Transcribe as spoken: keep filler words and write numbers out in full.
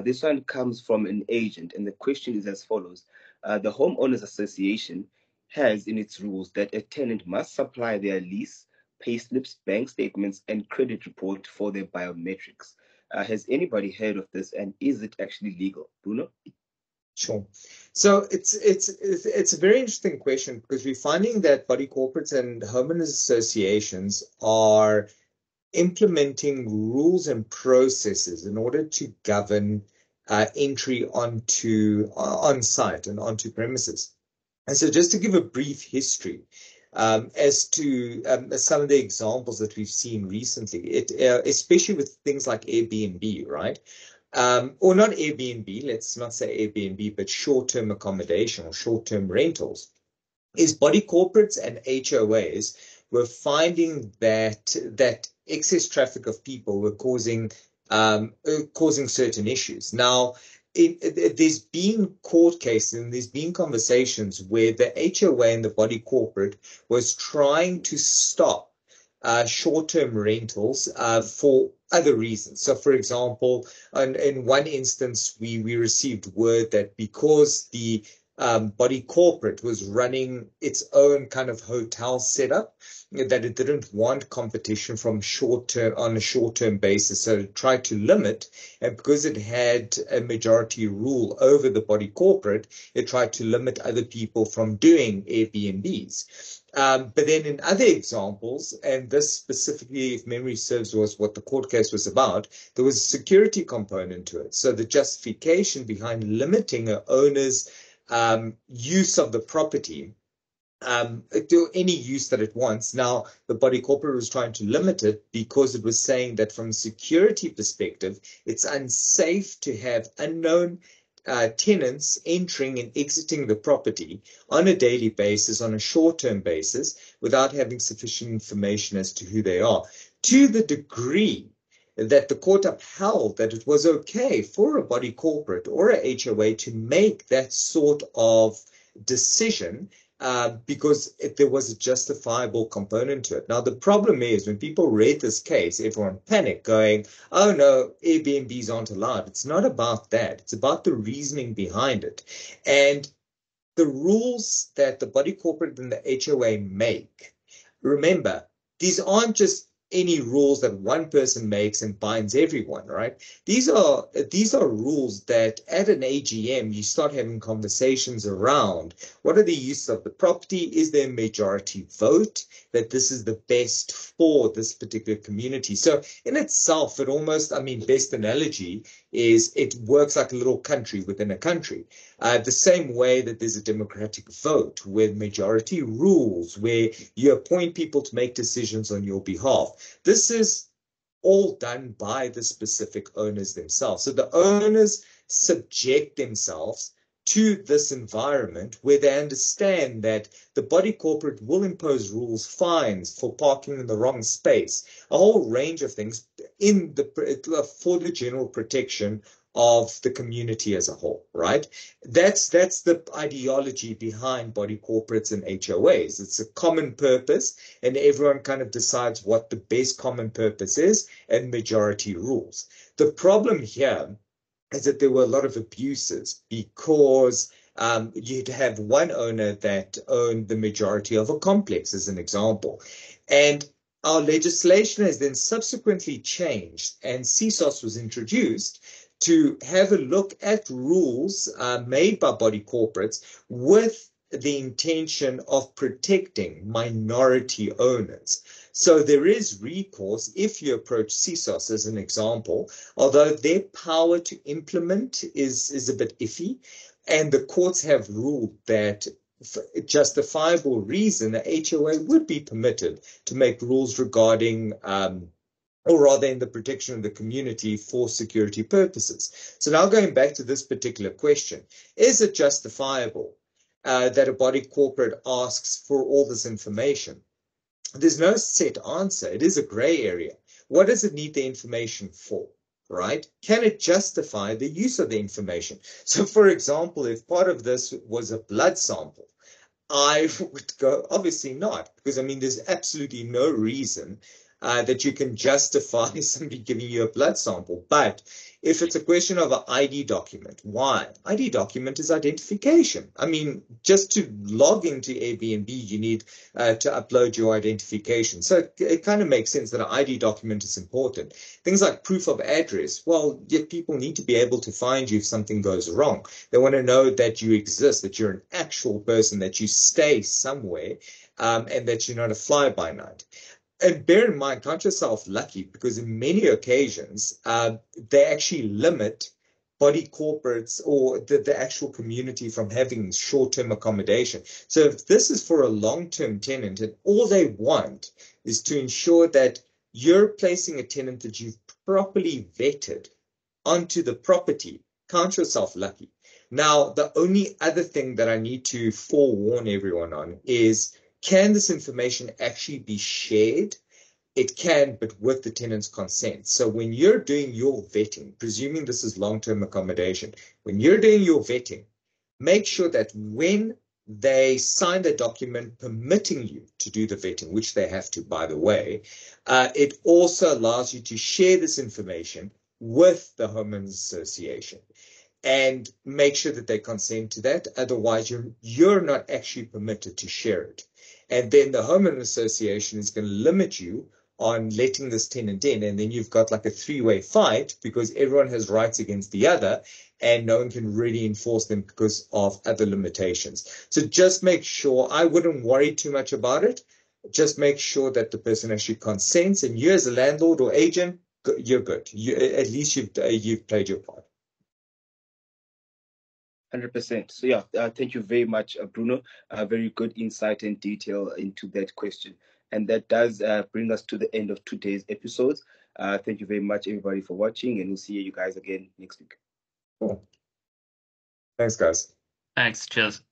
This one comes from an agent, and the question is as follows. Uh, the Homeowners Association has in its rules that a tenant must supply their lease, payslips, bank statements, and credit report for their biometrics. Uh, has anybody heard of this, and is it actually legal? Bruno? Sure. So it's it's it's a very interesting question, because we're finding that body corporates and homeowners associations are implementing rules and processes in order to govern uh, entry onto on site and onto premises. And so, just to give a brief history um, as to um, as some of the examples that we've seen recently, it uh, especially with things like Airbnb, right? Um, or not Airbnb, let's not say Airbnb, but short-term accommodation or short-term rentals, is body corporates and H O As were finding that that excess traffic of people were causing um, uh, causing certain issues. Now, it, it, there's been court cases and there's been conversations where the H O A and the body corporate was trying to stop Uh, short-term rentals uh, for other reasons. So, for example, in, in one instance, we, we received word that because the um, body corporate was running its own kind of hotel setup, that it didn't want competition from short-term on a short-term basis. So it tried to limit, and because it had a majority rule over the body corporate, it tried to limit other people from doing Airbnbs. Um, but then in other examples, and this specifically, if memory serves, was what the court case was about, there was a security component to it. So the justification behind limiting an owner's um, use of the property um, to any use that it wants. Now, the body corporate was trying to limit it because it was saying that from a security perspective, it's unsafe to have unknown Uh, tenants entering and exiting the property on a daily basis, on a short-term basis, without having sufficient information as to who they are, to the degree that the court upheld that it was okay for a body corporate or a H O A to make that sort of decision uh, because it, there was a justifiable component to it. Now, the problem is when people read this case, everyone panicked going, oh no, Airbnbs aren't allowed. It's not about that. It's about the reasoning behind it. And the rules that the body corporate and the H O A make, remember, these aren't just any rules that one person makes and binds everyone, right? These are these are rules that at an A G M, you start having conversations around what are the uses of the property? Is there a majority vote that this is the best for this particular community? So in itself, it almost, I mean, best analogy is it works like a little country within a country. Uh, the same way that there's a democratic vote with majority rules, where you appoint people to make decisions on your behalf. This is all done by the specific owners themselves. So the owners subject themselves to this environment where they understand that the body corporate will impose rules, fines for parking in the wrong space, a whole range of things in the for the general protection of the community as a whole, right? That's that's the ideology behind body corporates and H O As. It's a common purpose, and everyone kind of decides what the best common purpose is and majority rules. The problem here is that there were a lot of abuses because um, you'd have one owner that owned the majority of a complex, as an example. And our legislation has then subsequently changed, and C S O S was introduced to have a look at rules uh, made by body corporates with the intention of protecting minority owners. So there is recourse if you approach C S O S as an example, although their power to implement is, is a bit iffy, and the courts have ruled that for justifiable reason, the H O A would be permitted to make rules regarding um, or rather in the protection of the community for security purposes. So now going back to this particular question, is it justifiable uh, that a body corporate asks for all this information? There's no set answer. It is a gray area. What does it need the information for, right? Can it justify the use of the information? So, for example, if part of this was a blood sample, I would go, obviously not, because, I mean, there's absolutely no reason Uh, that you can justify somebody giving you a blood sample. But if it's a question of an I D document. Why? I D document is identification. I mean, just to log into Airbnb, you need uh, to upload your identification. So it, it kind of makes sense that an I D document is important. Things like proof of address. Well, yeah, people need to be able to find you if something goes wrong. They want to know that you exist, that you're an actual person, that you stay somewhere, um, and that you're not a fly-by-night. And bear in mind, count yourself lucky, because in many occasions, uh, they actually limit body corporates or the, the actual community from having short-term accommodation. So if this is for a long-term tenant and all they want is to ensure that you're placing a tenant that you've properly vetted onto the property, count yourself lucky. Now, the only other thing that I need to forewarn everyone on is, can this information actually be shared? It can, but with the tenant's consent. So when you're doing your vetting, presuming this is long-term accommodation, when you're doing your vetting, make sure that when they sign the document permitting you to do the vetting, which they have to, by the way, uh, it also allows you to share this information with the homeowners association. And make sure that they consent to that. Otherwise, you're, you're not actually permitted to share it. And then the homeowner association is going to limit you on letting this tenant in. And then you've got like a three-way fight, because everyone has rights against the other and no one can really enforce them because of other limitations. So just make sure, I wouldn't worry too much about it. Just make sure that the person actually consents. And you as a landlord or agent, you're good. You, at least you've, uh, you've played your part. one hundred percent. So yeah, uh, thank you very much, uh, Bruno. Uh, very good insight and detail into that question. And that does uh, bring us to the end of today's episode. Uh, thank you very much, everybody, for watching, and we'll see you guys again next week. Cool. Thanks, guys. Thanks. Cheers.